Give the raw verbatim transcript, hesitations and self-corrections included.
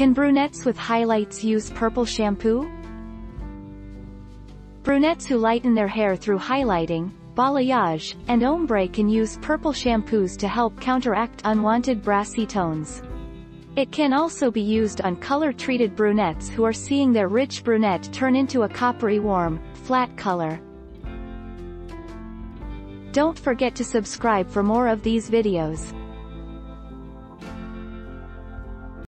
Can brunettes with highlights use purple shampoo? Brunettes who lighten their hair through highlighting, balayage, and ombre can use purple shampoos to help counteract unwanted brassy tones. It can also be used on color-treated brunettes who are seeing their rich brunette turn into a coppery warm, flat color. Don't forget to subscribe for more of these videos.